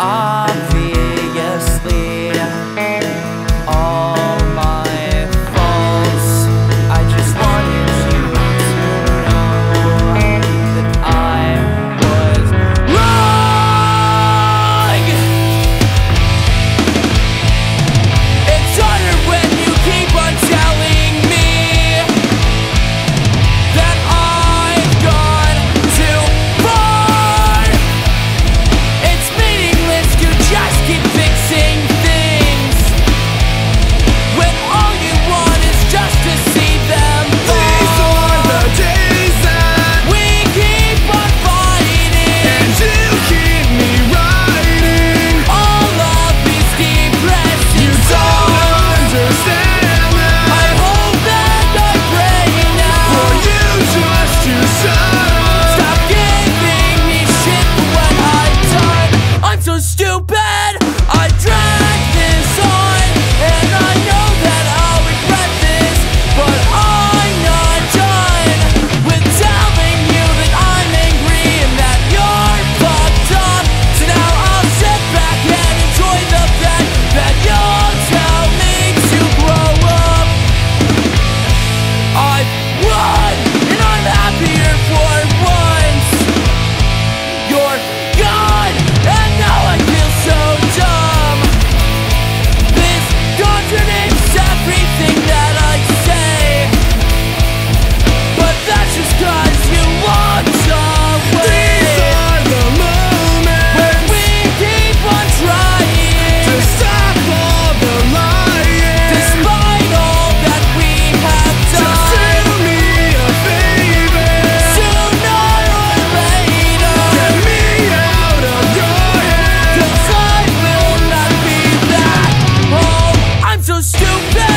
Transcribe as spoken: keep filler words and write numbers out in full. obviously all my faults. I just wanted you to know that I was wrong. It's harder when you keep on telling me that I've gone too far. It's meaningless to just keep fixing things when all you want is just to see them fall. These are the days that we keep on fighting, and you keep me writing all of these depressions. You don't understand that. I hope that I pray now for you just to stop. Stop giving me shit for what I've done. I'm so stupid. I drag this on, and I know that I'll regret this, but I'm not done with telling you that I'm angry and that you're fucked up. So now I'll sit back and enjoy the fact that you'll tell me to grow up. I've won, and I'm happier for once. You're gone, and now I feel so dumb. This contradicts everything that I say, but that's just cause you walked away. These are the moments when we keep on trying to stop all the lying. Despite all that we have Just done, do me a favor, sooner or later get me out of your head, cause I will not be that wrong. I'm so stupid.